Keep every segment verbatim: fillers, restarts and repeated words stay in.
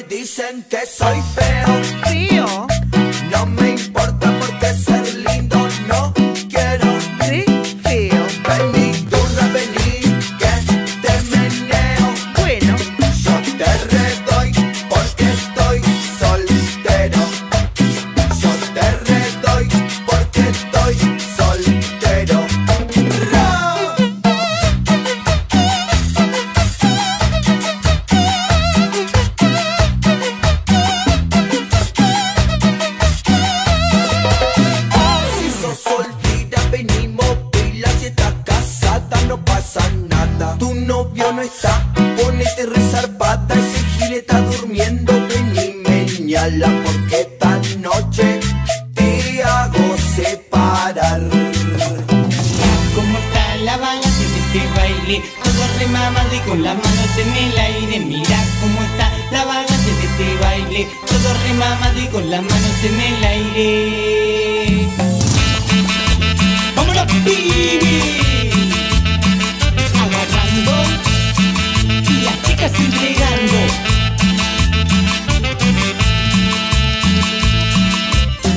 me dicen que soy feo. Fío. No me importa porque ser lindo no quiero. Sí, fío. Vení, turra, vení, que te meneo. Bueno, yo te redoy porque estoy soltero. Yo te redoy porque estoy soltero. Tu novio no está, ponete resarpada. Ese gil está durmiendo, ven y meñala, porque esta noche te hago separar. Como está la balanza de este baile, todo remamado y con las manos en el aire. Mira cómo está la balanza de este baile, todo remamado y con las manos en el aire. ¡Vámonos, baby! Entregando.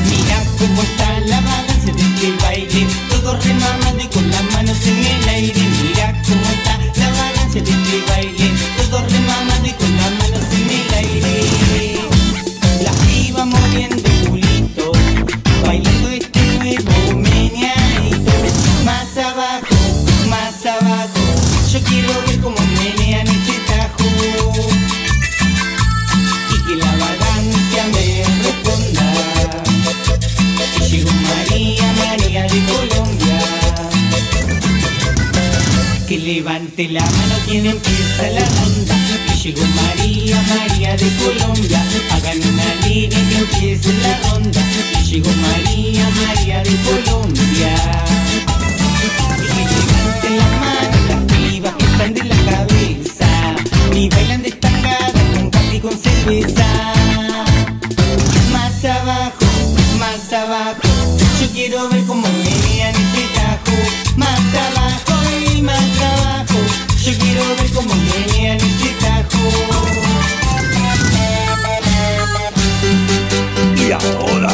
Mira cómo está la balanza de este baile, todo remamando y con las manos en el aire. Mira cómo está la balanza de este baile, todo remamando y con las manos en el aire. La piba moviendo el culito, bailando este nuevo meneadito. Más abajo, más abajo, yo quiero ver cómo menean este tajo. Y que la vagancia me responda. Y llegó María, María de Colombia. Que levante la mano quien empieza la ronda. Y llegó María, María de Colombia. Hagan una línea que empiece la ronda. Y llegó María, María de Colombia. Y que levante la mano de la cabeza y bailan destacadas con café y con cerveza. Más abajo, más abajo, yo quiero ver cómo menean este tajo. Más abajo y más abajo, yo quiero ver cómo menean este tajo. Y ahora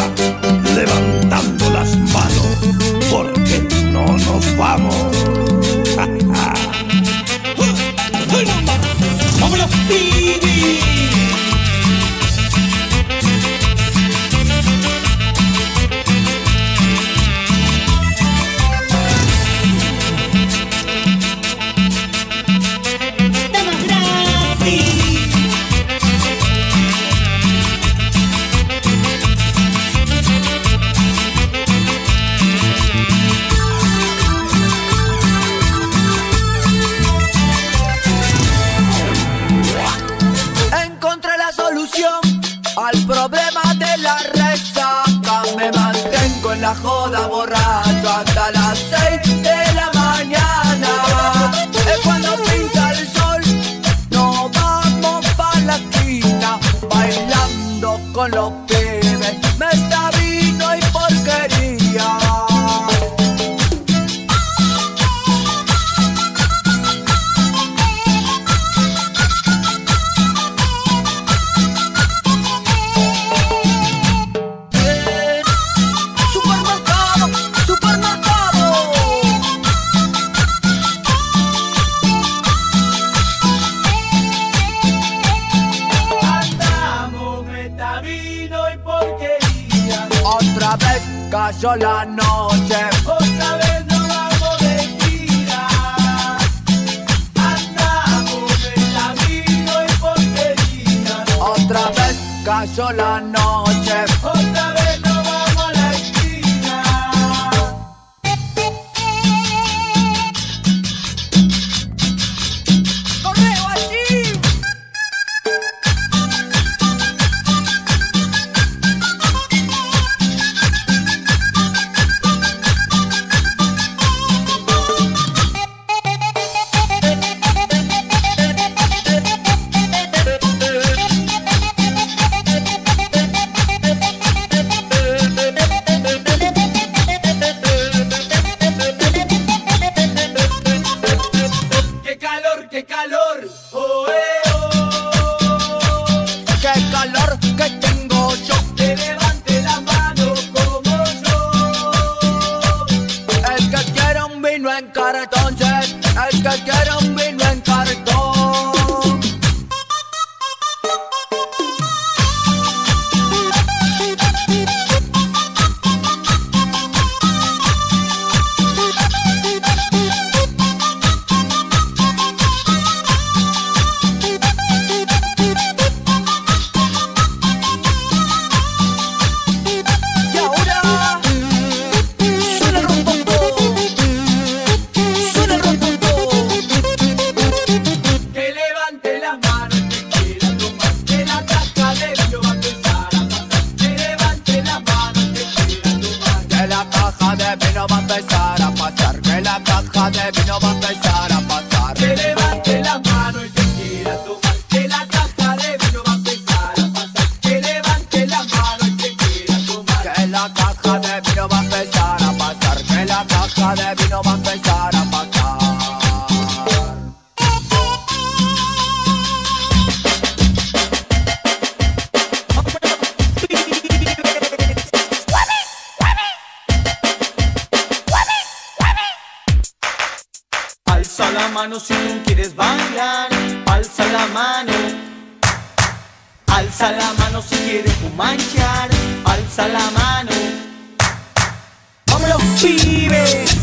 levantando las manos porque no nos vamos. Ja, ja. ¡Vámonos, baby! ¡Damas gratis! Al problema de la resaca me mantengo en la joda borracho hasta las seis de la mañana. Es cuando pinta el sol, nos vamos pa' la esquina, bailando con los pibes, meta, vino y porquería. Cayó la noche, otra vez nos vamos de gira. Andamos en camino y porquería. Otra vez cayó la noche, otra vez nos vamos a la esquina. ¡Correo allí! mano si tú quieres bailar, alza la mano. Alza la mano si quieres fumanchar, alza la mano. ¡Vámonos, pibes!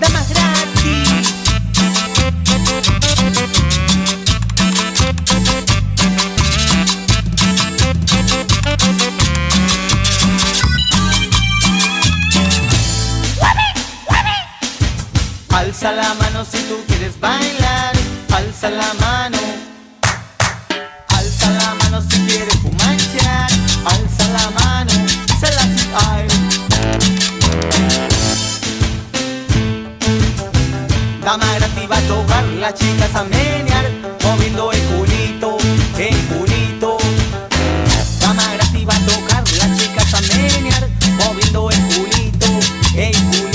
Damas gratis. Alza la mano si tú quieres bailar, alza la mano. Alza la mano si quieres fumanchar, alza la mano. Se la ay. Dama gratis va a tocar las chicas a menear, moviendo el culito, el culito. Dama gratis va a tocar las chicas a menear, moviendo el culito, el culito.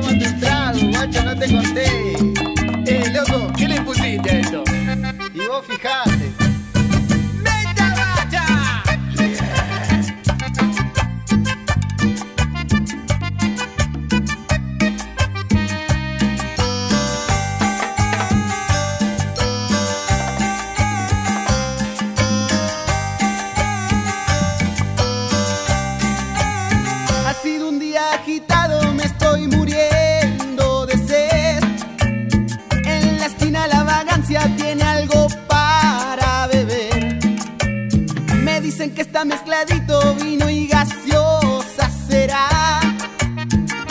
Tomate un trago, guacho. Dicen que está mezcladito vino y gaseosa será,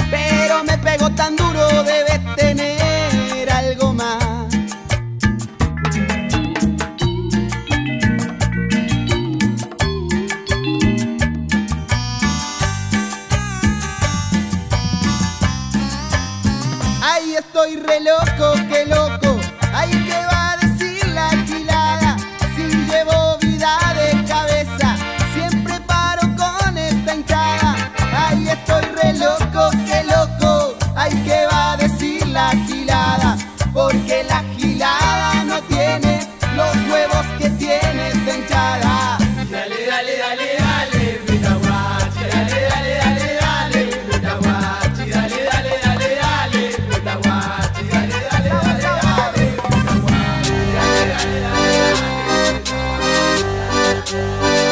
pero me pegó tan duro, debe tener algo más. Ay, estoy re loco, qué loco, ay, qué va a decir la gilada. Si llevo vida de cabeza, siempre paro con esta hinchada. Ay, estoy re loco, qué loco, ay, qué va a decir la gilada. Porque la gilada no tiene los huevos que tiene esta hinchada. Dale, dale, dale, dale, grita guachi, dale, dale, dale, dale, grita guachi, dale, dale, dale, dale, grita guachi, dale, dale, dale, dale, grita guachi, dale, dale, dale, dale.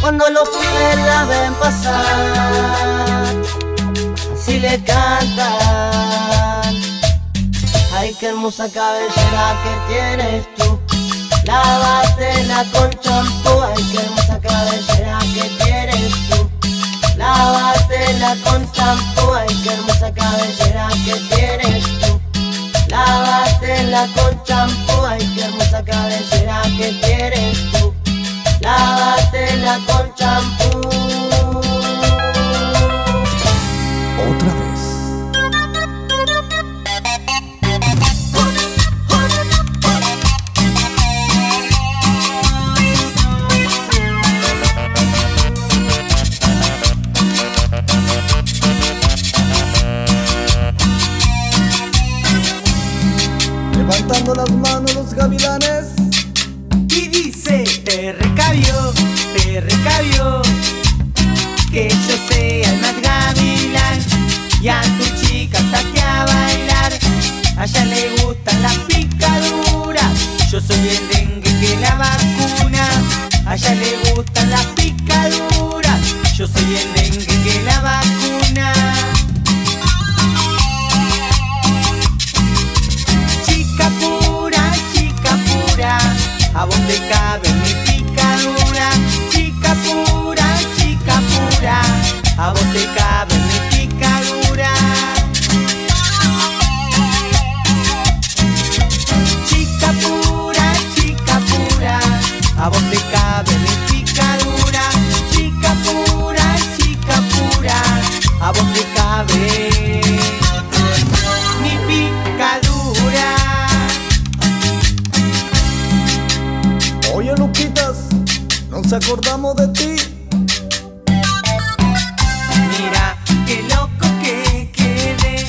Cuando los pibes la ven pasar, así le cantan. Ay, qué hermosa cabellera que tienes tú, lávatela con champú. Ay, qué hermosa cabellera que tienes tú, lávatela con champú. Ay, qué hermosa cabellera que tienes tú, lávatela con champú. Ay, qué hermosa cabellera que tienes tú, lávatela con champú. Otra vez. Levantando las manos los gavilanes y dice: te recabió, te recabió, que yo sea el más gavilán, y a tu chica saque a bailar. A ella le gustan las picaduras, yo soy el dengue que la vacuna. A ella le gustan las picaduras, yo soy el dengue que la vacuna. acordamos de ti. Mira qué loco que quedé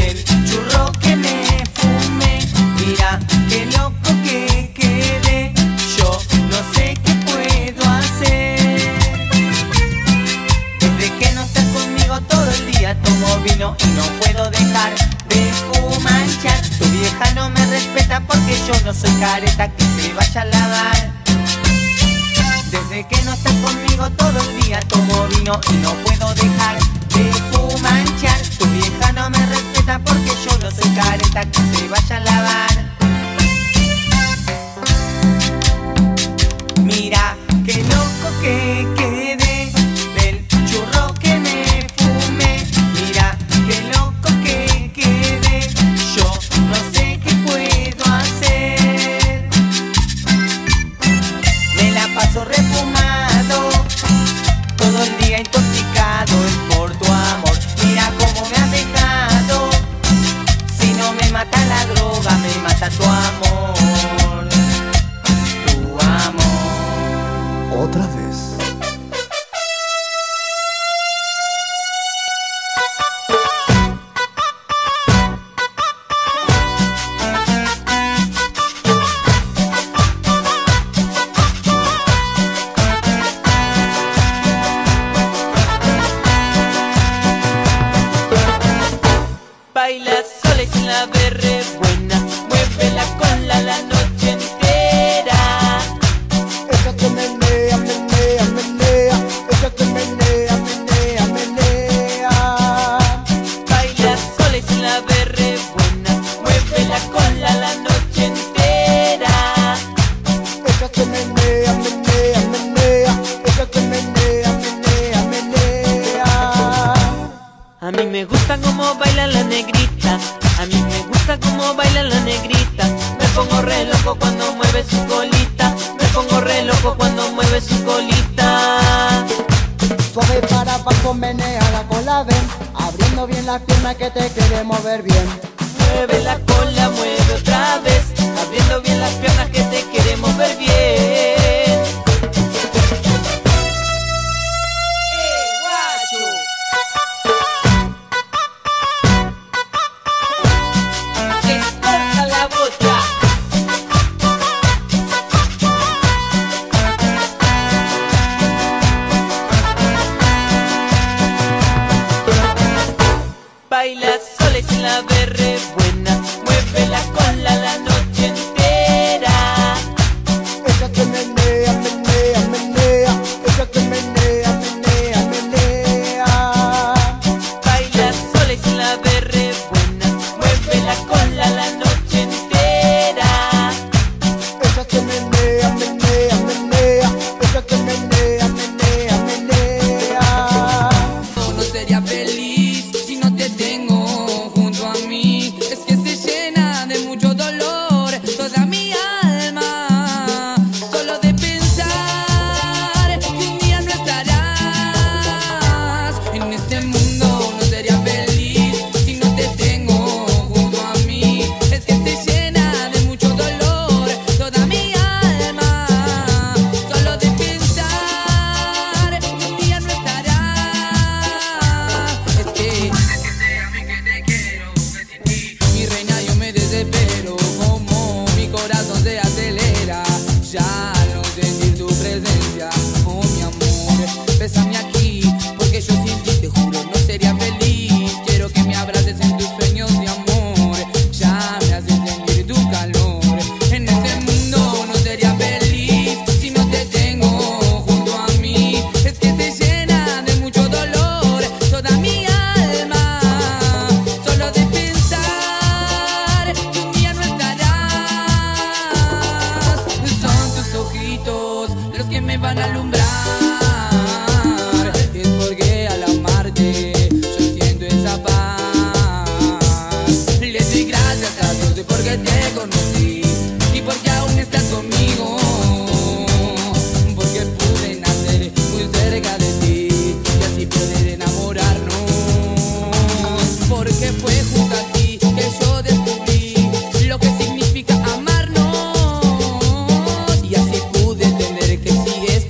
del churro que me fumé. Mira qué loco que quedé, yo no sé qué puedo hacer. Desde que no estás conmigo todo el día tomo vino y no puedo dejar de fumanchar. Tu vieja no me respeta porque yo no soy careta que se vaya a lavar. Desde que no estás conmigo todo el día tomo vino y no puedo dejar de fumanchar. Tu vieja no me respeta porque yo no soy careta que se vaya a lavar. Mira qué loco que quedé del churro que me fumé. Mira qué loco que quedé, yo no sé qué puedo hacer. Me la paso re intoxicado es por tu amor. Mira cómo me has dejado. Si no me mata la droga, me mata tu amor. Tu amor. Otra vez.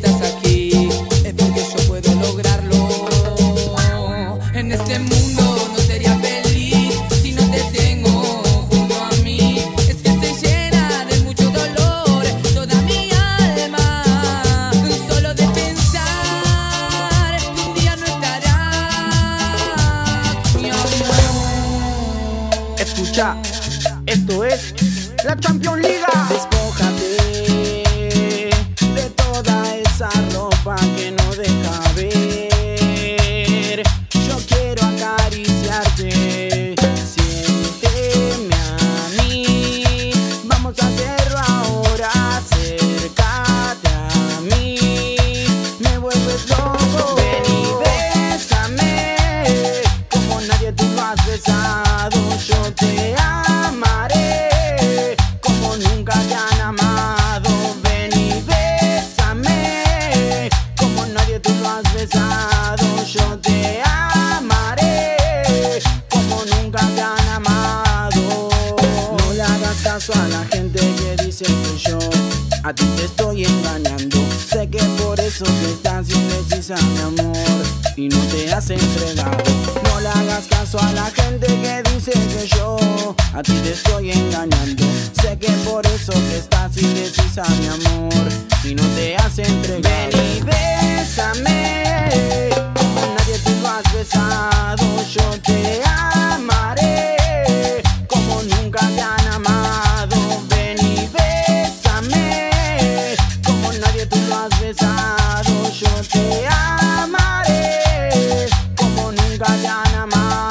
Hasta aquí. Escucha, esto es la Champions League. Despójate de toda esa ropa que no deja ver. Yo quiero acariciarte, siénteme a mí. Vamos a hacerlo ahora, acércate a mí. Me vuelves loco. Ven y bésame como nadie tú lo has besado. Yo te amaré como nunca te han amado. Ven y bésame como nadie tú lo has besado. Yo te amaré como nunca te han amado. No le hagas caso a la gente que dice que yo a ti te estoy engañando. Sé que por eso te estás indecisa, mi amor, y no te has entregado. No le hagas caso a la gente que dice que yo a ti te estoy engañando. Sé que por eso te estás indecisa, mi amor, y no te has entregado. Ven y bésame como nadie tú lo has besado. Yo te amaré como nunca te han amado. Ven y bésame como nadie tú lo has besado. Yo te amaré como nunca te han amado.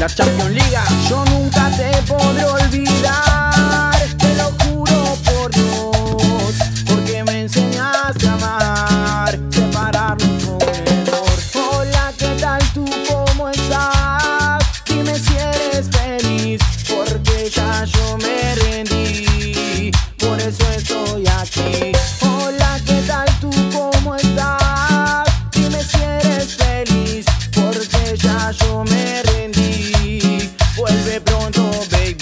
La Champions League, yo nunca te podré olvidar. Te lo juro por Dios, porque me enseñaste a amar, separarnos con el dolor. Hola, ¿qué tal tú? ¿Cómo estás? Dime si eres feliz, porque ya yo me rendí, por eso estoy aquí. Hola, ¿qué tal tú? ¿Cómo estás? Dime si eres feliz, porque ya yo me rendí. Vuelve pronto, baby.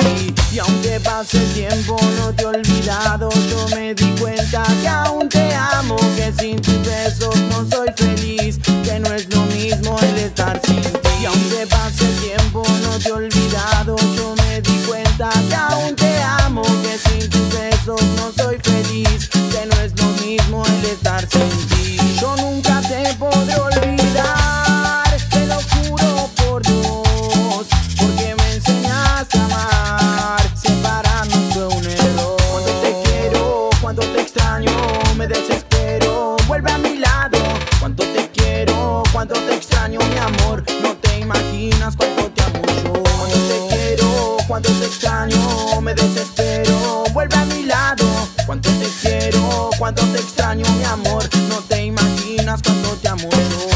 Y aunque pase el tiempo no te he olvidado. Yo me di cuenta que aún te amo, que sin tus besos no soy feliz, que no es lo mismo el estar sin ti. Y aunque pase el tiempo no te he olvidado. Yo me di cuenta que aún te amo, que sin tus besos no soy feliz, que no es lo mismo el estar sin ti. Yo nunca te podré olvidar, te lo juro por Dios, porque me enseñaste a amar, separarnos fue un error. Cuando te quiero, cuando te extraño, me desespero, vuelve a mi lado. Cuando te quiero, cuando te extraño, mi amor, no te imaginas cuánto te amo yo. Cuando te quiero, cuando te extraño, me desespero, vuelve a mi lado. Cuando te quiero, cuando te extraño, mi amor, no te imaginas cuánto te amo yo.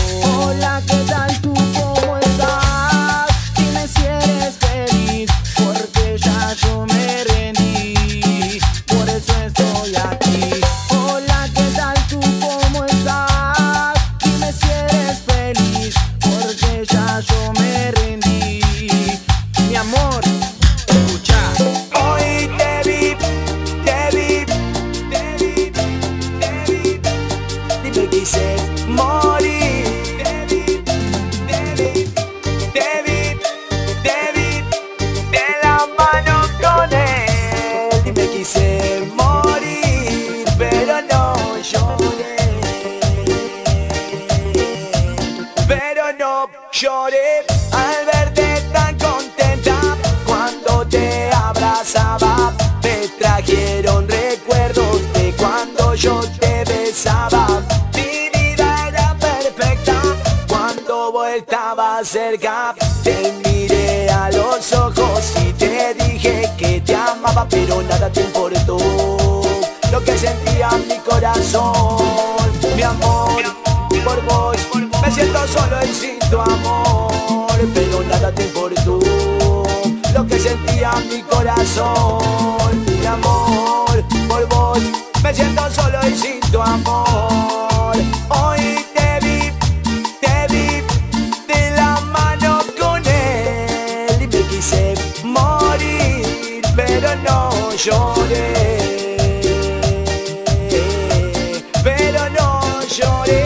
Hola, ¿qué tal tú? ¿Cómo estás? Dime si eres feliz, porque ya yo me rendí, por eso estoy aquí. Hola, ¿qué tal tú? ¿Cómo estás? Dime si eres feliz, porque ya yo me rendí. Mi amor, escucha. Hoy te vi, te vi, te vi, te vi, y me quise morir. Te vi, te vi, te vi, te vi, de la mano con él. Y me quise morir, pero no lloré. Pero no lloré al verte tan contenta. Cuando te abrazaba me trajeron recuerdos de cuando yo te besaba. Mi vida era perfecta cuando vos estabas cerca. Te miré a los ojos y te dije que te amaba, pero nada te importó lo que sentía mi corazón. Mi amor, por vos me siento solo y sin tu amor, pero nada te importó lo que sentía mi corazón. Mi amor, por vos me siento solo y sin tu amor. Hoy te vi, te vi de la mano con él y me quise morir, pero no lloré, pero no lloré.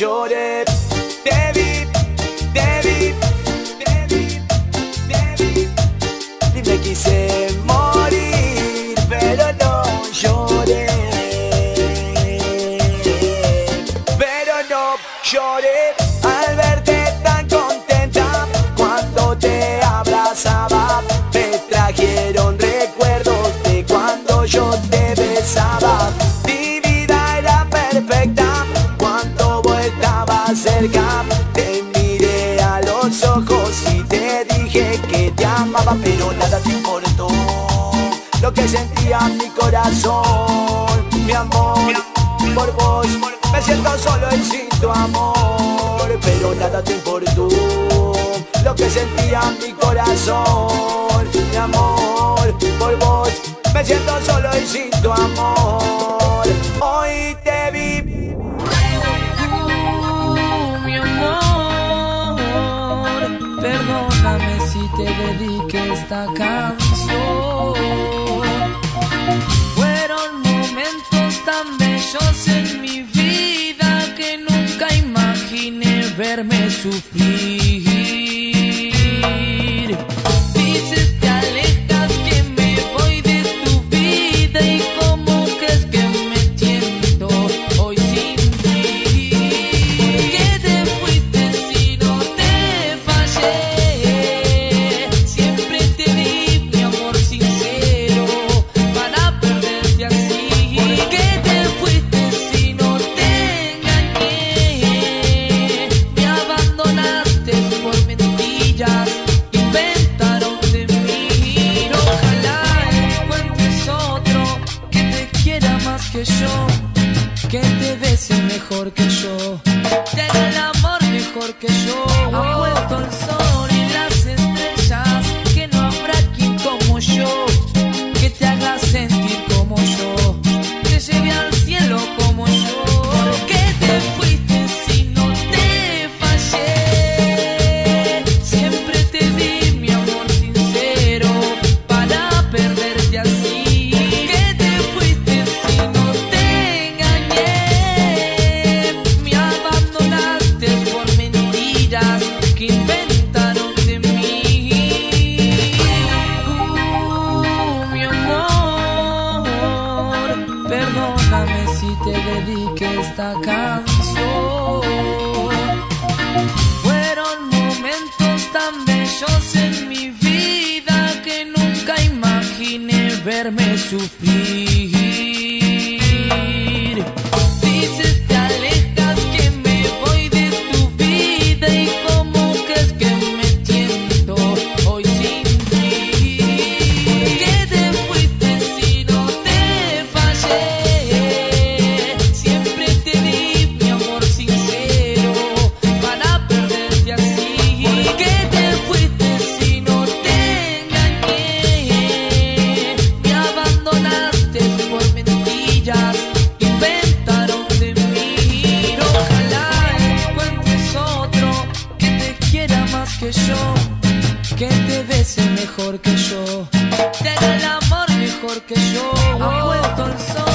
lloré. Te vi, te vi, te vi, te vi. Y me quise morir, pero no lloré. Pero no lloré al verte tan contenta. Cuando te abrazaba, me trajeron recuerdos de cuando yo te besaba. Cerca, te miré a los ojos y te dije que te amaba, pero nada te importó lo que sentía mi corazón. Mi amor, por vos me siento solo y sin tu amor, pero nada te importó lo que sentía mi corazón. Mi amor, por vos me siento solo y sin tu amor. Hoy te vi. Perdóname si te dediqué esta canción. Fueron momentos tan bellos en mi vida que nunca imaginé verme sufrir. Dices, te alejas, que me voy de tu vida, y cómo crees que me siento hoy sin ti. Que te fuiste si no te fallé. Que yo, que te bese mejor que yo, te haga el amor mejor que yo. Ha puesto el sol y las estrellas, que no habrá quien como yo, que te haga sentir como yo, te lleve al cielo como yo. Que te fuiste si no te fallé, siempre te di mi amor sincero para perderte así. Perdóname si te dediqué esta canción. Fueron momentos tan bellos en mi vida que nunca imaginé verme sufrir. Dices, te alejas, que me voy de tu vida, y cómo crees que me siento hoy sin ti. Que te fuiste si no te fallé. Que yo, que te bese mejor que yo, te haga el amor mejor que yo. Ha puesto el sol.